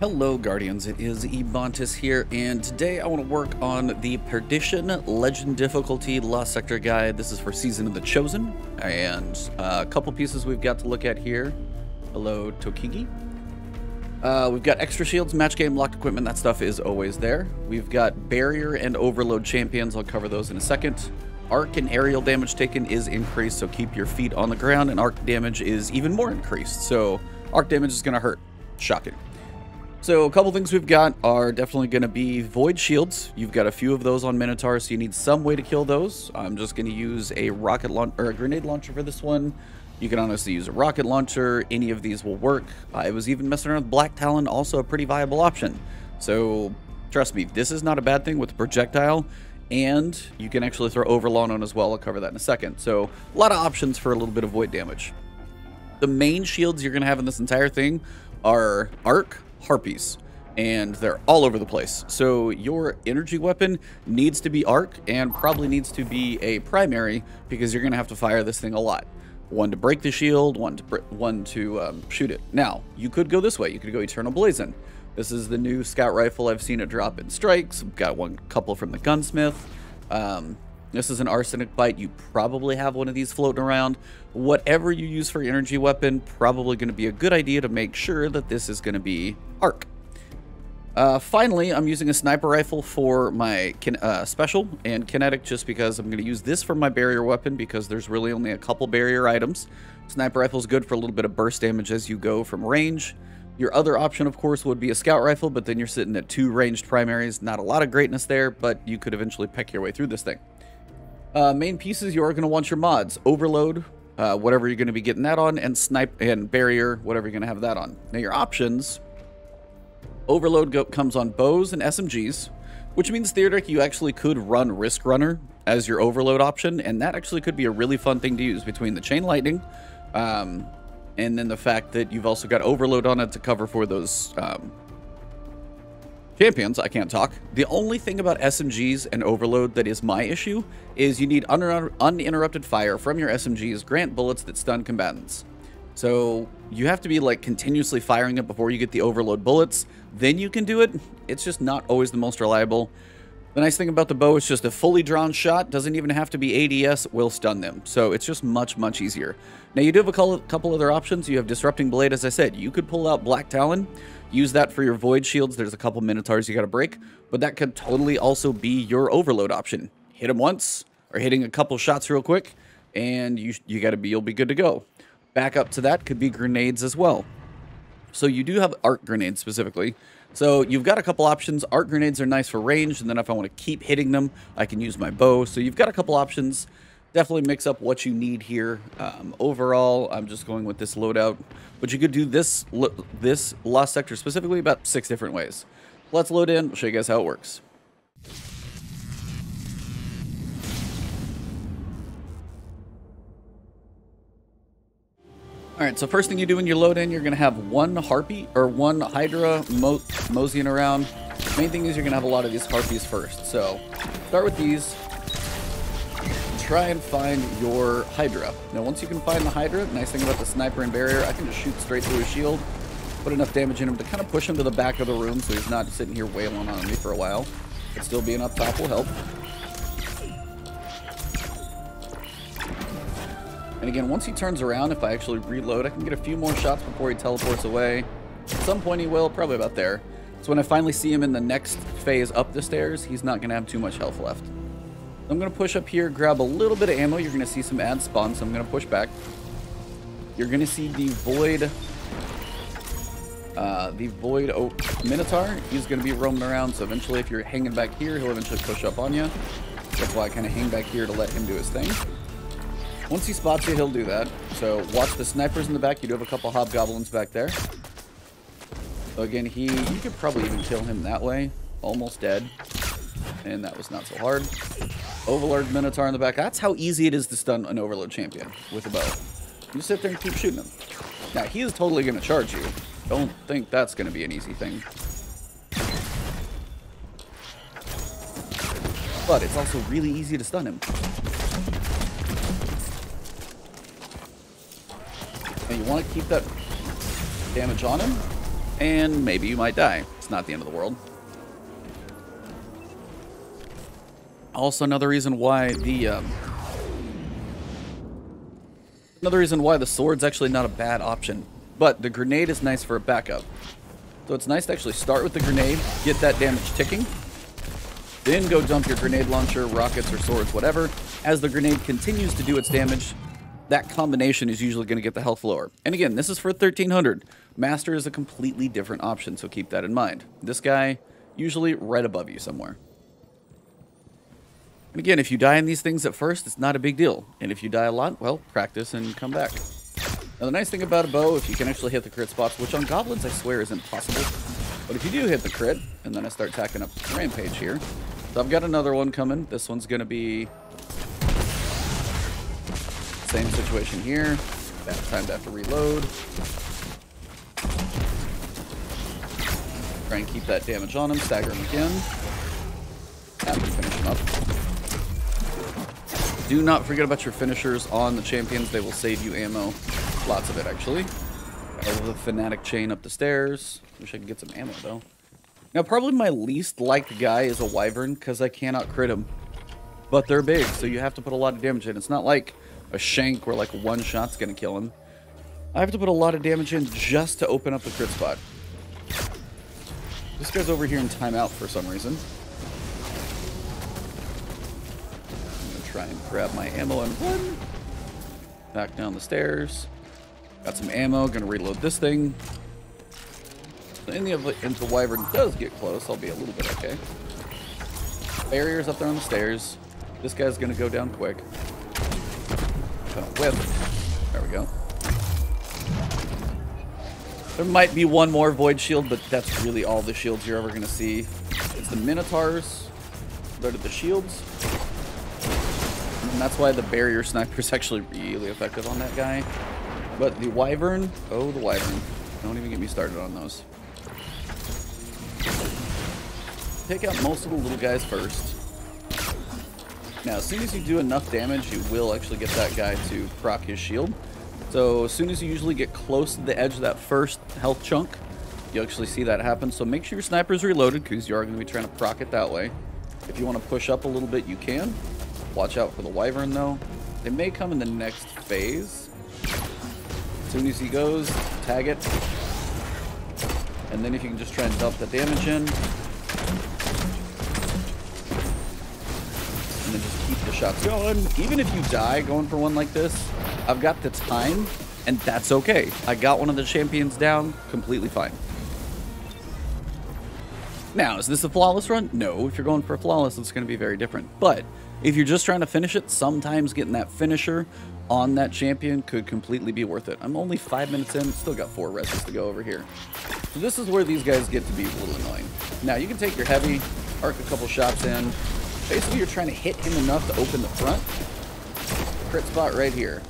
Hello Guardians, it is Ebontis here, and today I want to work on the Perdition Legend Difficulty Lost Sector Guide. This is for Season of the Chosen, and a couple pieces we've got to look at here. Hello Tokigi. We've got extra shields, match game, locked equipment, that stuff is always there. We've got barrier and overload champions, I'll cover those in a second. Arc and aerial damage taken is increased, so keep your feet on the ground, and arc damage is even more increased, so arc damage is going to hurt. Shocking. So a couple things we've got are definitely going to be void shields. You've got a few of those on Minotaur, so you need some way to kill those. I'm just going to use a rocket launcher or a grenade launcher for this one. You can honestly use a rocket launcher. Any of these will work. I was even messing around with Black Talon, also a pretty viable option. So trust me, this is not a bad thing with the projectile, and you can actually throw overlawn on as well. I'll cover that in a second. So a lot of options for a little bit of void damage. The main shields you're going to have in this entire thing are arc, harpies, and they're all over the place. So your energy weapon needs to be arc and probably needs to be a primary, because you're going to have to fire this thing a lot. One to break the shield, one to shoot it. Now, you could go this way. You could go Eternal Blazon. This is the new scout rifle. I've seen it drop in strikes. I've got one couple from the gunsmith. This is an Arsenic Bite. You probably have one of these floating around. Whatever you use for your energy weapon, probably going to be a good idea to make sure that this is going to be arc. Finally, I'm using a sniper rifle for my special and kinetic, just because I'm going to use this for my barrier weapon, because there's really only a couple barrier items. Sniper rifle is good for a little bit of burst damage as you go from range. Your other option, of course, would be a scout rifle, but then you're sitting at two ranged primaries. Not a lot of greatness there, but you could eventually peck your way through this thing. Main pieces, you are going to want your mods. Overload, whatever you're going to be getting that on, and barrier, whatever you're going to have that on. Now your options, overload comes on bows and SMGs, which means theoretically you actually could run Risk Runner as your overload option, and that actually could be a really fun thing to use between the chain lightning, and then the fact that you've also got overload on it to cover for those champions. I can't talk. The only thing about SMGs and overload that is my issue is you need uninterrupted fire from your SMGs, grant bullets that stun combatants. So you have to be like continuously firing it before you get the overload bullets. Then you can do it. It's just not always the most reliable. The nice thing about the bow is just a fully drawn shot. Doesn't even have to be ADS, will stun them. So it's just much, much easier. Now you do have a couple other options. You have Disrupting Blade, as I said. You could pull out Black Talon. Use that for your void shields. There's a couple Minotaurs you got to break, but that could totally also be your overload option. Hit them once, or hitting a couple shots real quick, and you'll be good to go. Back up to that could be grenades as well. So you do have arc grenades specifically. So you've got a couple options. Arc grenades are nice for range, and then if I want to keep hitting them, I can use my bow. So you've got a couple options. Definitely mix up what you need here. Overall, I'm just going with this loadout, but you could do this lost sector specifically about 6 different ways. Let's load in. I'll show you guys how it works. All right, so first thing you do when you load in, you're going to have one harpy or one hydra moseying around. Main thing is you're going to have a lot of these harpies first. So start with these. Try and find your hydra. Now once you can find the hydra, nice thing about the sniper and barrier, I can just shoot straight through his shield, put enough damage in him to kind of push him to the back of the room so he's not sitting here wailing on me for a while. But still being up top will help. And again, once he turns around, if I actually reload, I can get a few more shots before he teleports away. At some point he will, probably about there. So when I finally see him in the next phase up the stairs, he's not going to have too much health left. I'm going to push up here, grab a little bit of ammo. You're going to see some ads spawn, so I'm going to push back. You're going to see the void Minotaur. He's going to be roaming around, so eventually if you're hanging back here, he'll eventually push up on you. That's why I kind of hang back here to let him do his thing. Once he spots you, he'll do that. So watch the snipers in the back. You do have a couple hobgoblins back there. So again, you could probably even kill him that way. Almost dead. And that was not so hard. Overlord Minotaur in the back. That's how easy it is to stun an Overlord champion with a bow. You sit there and keep shooting him. Now, he is totally going to charge you. Don't think that's going to be an easy thing. But it's also really easy to stun him. And you want to keep that damage on him. and maybe you might die. It's not the end of the world. Also, another reason why the sword's actually not a bad option, but the grenade is nice for a backup. So it's nice to actually start with the grenade, get that damage ticking, then go dump your grenade launcher, rockets, or swords, whatever. As the grenade continues to do its damage, that combination is usually going to get the health lower. And again, this is for 1300. Master is a completely different option, so keep that in mind. This guy, usually right above you somewhere. And again, if you die in these things at first, it's not a big deal. And if you die a lot, well, practice and come back. Now, the nice thing about a bow, if you can actually hit the crit spots, which on goblins I swear is impossible, but if you do hit the crit, and then I start tacking up the rampage here. So I've got another one coming. This one's going to be... same situation here. That time to have to reload. Try and keep that damage on him. Stagger him again. After we finish him up. Do not forget about your finishers on the champions. They will save you ammo. Lots of it, actually. Over the fanatic chain up the stairs. Wish I could get some ammo, though. Now, probably my least liked guy is a wyvern because I cannot crit him. But they're big, so you have to put a lot of damage in. It's not like a shank where like one shot's gonna kill him. I have to put a lot of damage in just to open up the crit spot. This guy's over here in timeout for some reason. I'm gonna try and grab my ammo and run. Back down the stairs. Got some ammo, gonna reload this thing. So if the wyvern does get close, I'll be a little bit okay. Barriers up there on the stairs. This guy's gonna go down quick. Gonna whip. There we go. There might be one more void shield, but that's really all the shields you're ever going to see. It's the minotaurs. They're the shields. And that's why the barrier sniper is actually really effective on that guy. But the wyvern. Oh, the wyvern. Don't even get me started on those. Take out most of the little guys first. Now, as soon as you do enough damage, you will actually get that guy to proc his shield. So as soon as you usually get close to the edge of that first health chunk, you'll actually see that happen. So make sure your sniper's reloaded, because you are going to be trying to proc it that way. If you want to push up a little bit, you can. Watch out for the wyvern, though. They may come in the next phase. As soon as he goes, tag it. And then if you can just try and dump the damage in. And then just keep the shots going. Even if you die going for one like this, I've got the time, and that's okay. I got one of the champions down, completely fine. Now, is this a flawless run? No. If you're going for a flawless, it's going to be very different. But if you're just trying to finish it, sometimes getting that finisher on that champion could completely be worth it. I'm only 5 minutes in, still got 4 rests to go over here. So this is where these guys get to be a little annoying. Now, you can take your heavy, arc a couple shots in. Basically, you're trying to hit him enough to open the front. Crit spot right here.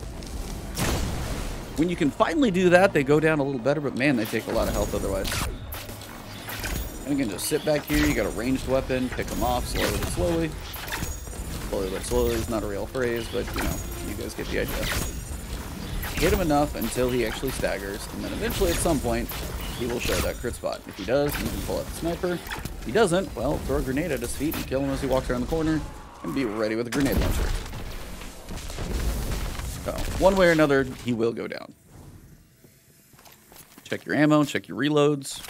When you can finally do that, they go down a little better, but man, they take a lot of health otherwise. And again, just sit back here. You got a ranged weapon. Pick them off slowly but slowly. Slowly but slowly is not a real phrase, but you know, you guys get the idea. Hit him enough until he actually staggers, and then eventually at some point, he will show that crit spot. If he does, you can pull out the sniper. If he doesn't, well, throw a grenade at his feet and kill him as he walks around the corner and be ready with a grenade launcher. So, one way or another, he will go down. Check your ammo, check your reloads.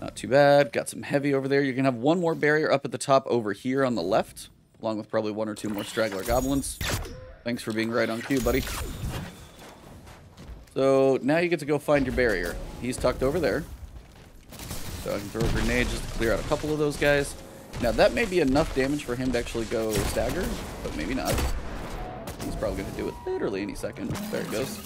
Not too bad. Got some heavy over there. You're going to have one more barrier up at the top over here on the left, along with probably one or two more straggler goblins. Thanks for being right on cue, buddy. So now you get to go find your barrier. He's tucked over there. So I can throw a grenade just to clear out a couple of those guys. Now that may be enough damage for him to actually go stagger, but maybe not. He's probably going to do it literally any second. There it goes.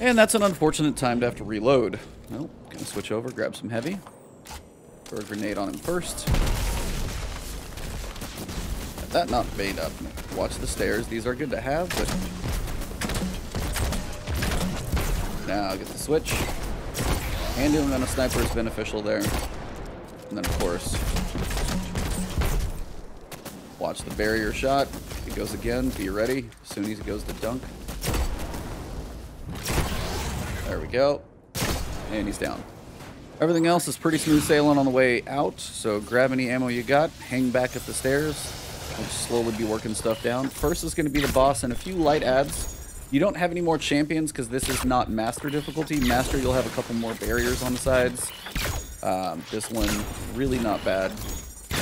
And that's an unfortunate time to have to reload. Well, going to switch over, grab some heavy. Throw a grenade on him first. Got that not made up. Watch the stairs. These are good to have, but... now I'll get the switch. And doing on a sniper is beneficial there. And then, of course, watch the barrier shot. He goes again. Be ready. As soon as he goes to dunk. There we go. And he's down. Everything else is pretty smooth sailing on the way out, so grab any ammo you got, hang back up the stairs, and slowly be working stuff down. First is going to be the boss and a few light adds. You don't have any more champions because this is not master difficulty. Master, you'll have a couple more barriers on the sides. This one, really not bad.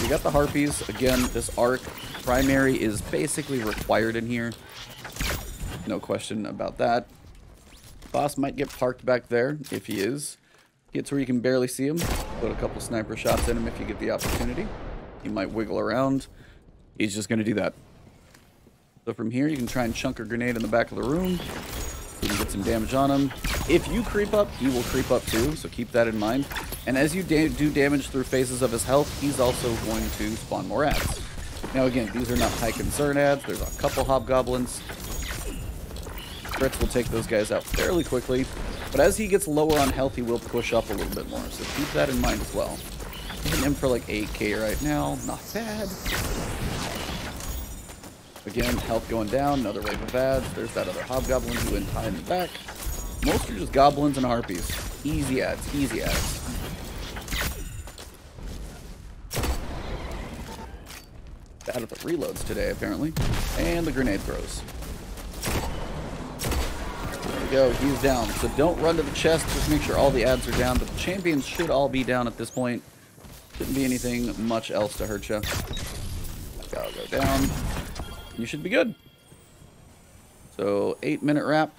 We got the harpies. Again, this arc primary is basically required in here. No question about that. Boss might get parked back there if he is. Gets where you can barely see him. Put a couple sniper shots in him if you get the opportunity. He might wiggle around. He's just going to do that. So from here, you can try and chunk a grenade in the back of the room. You can get some damage on him. If you creep up, he will creep up too, so keep that in mind. And as you do damage through phases of his health, he's also going to spawn more ads. Now again, these are not high concern ads. There's a couple hobgoblins. Crits will take those guys out fairly quickly. But as he gets lower on health, he will push up a little bit more, so keep that in mind as well. Hitting him for like 8k right now. Not bad. Again, health going down, another wave of ads. There's that other hobgoblin who went high in the back. Most are just goblins and harpies. Easy ads, easy ads. Out of the reloads today, apparently. And the grenade throws. There we go, he's down. So don't run to the chest, just make sure all the ads are down. But the champions should all be down at this point. Shouldn't be anything much else to hurt you. That'll go down. You should be good. So 8-minute wrap.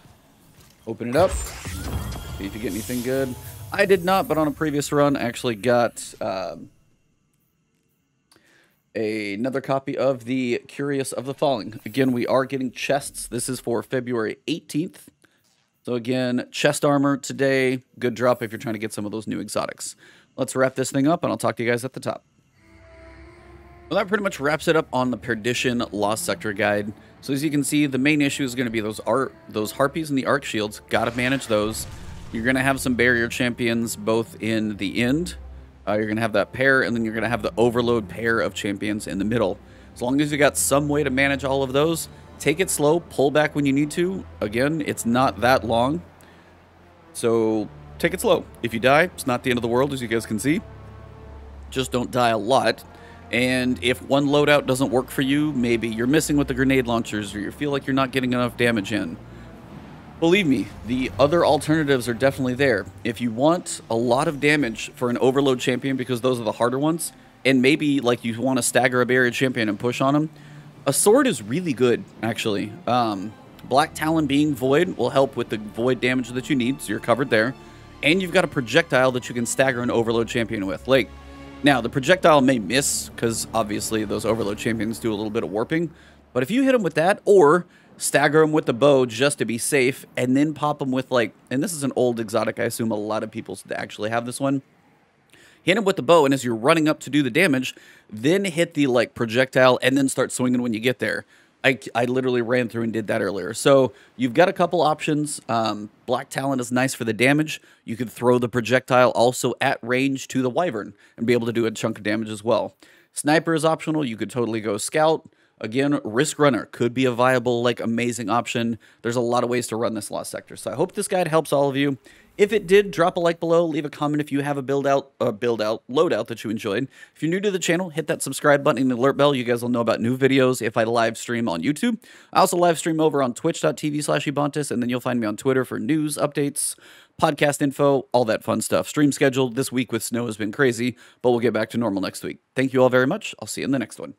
Open it up. See if you get anything good. I did not, but on a previous run, I actually got another copy of the Curious of the Falling. Again, we are getting chests. This is for February 18th. So again, chest armor today. Good drop if you're trying to get some of those new exotics. Let's wrap this thing up, and I'll talk to you guys at the top. Well, that pretty much wraps it up on the Perdition Lost Sector Guide. So as you can see, the main issue is going to be those harpies and the arc shields. Got to manage those. You're going to have some barrier champions both in the end. You're going to have that pair, and then you're going to have the overload pair of champions in the middle. As long as you got some way to manage all of those, take it slow, pull back when you need to. Again, it's not that long. So take it slow. If you die, it's not the end of the world, as you guys can see. Just don't die a lot. And if one loadout doesn't work for you, maybe you're missing with the grenade launchers or you feel like you're not getting enough damage in. Believe me, the other alternatives are definitely there. If you want a lot of damage for an overload champion, because those are the harder ones, and maybe like you want to stagger a barrier champion and push on them, a sword is really good, actually. Black Talon being void will help with the void damage that you need, so you're covered there. And you've got a projectile that you can stagger an overload champion with. Like, now, the projectile may miss, because obviously those overload champions do a little bit of warping. But if you hit them with that, or stagger them with the bow just to be safe, and then pop them with, like, and this is an old exotic, I assume a lot of people actually have this one. Hit them with the bow, and as you're running up to do the damage, then hit the, like, projectile, and then start swinging when you get there. I literally ran through and did that earlier. So you've got a couple options. Black Talon is nice for the damage. You can throw the projectile also at range to the wyvern and be able to do a chunk of damage as well. Sniper is optional. You could totally go scout. Again, Risk Runner could be a viable, like, amazing option. There's a lot of ways to run this Lost Sector. So I hope this guide helps all of you. If it did, drop a like below. Leave a comment if you have a loadout that you enjoyed. If you're new to the channel, hit that subscribe button and the alert bell. You guys will know about new videos if I live stream on YouTube. I also live stream over on twitch.tv/Ebontis, and then you'll find me on Twitter for news, updates, podcast info, all that fun stuff. Stream scheduled this week with snow has been crazy, but we'll get back to normal next week. Thank you all very much. I'll see you in the next one.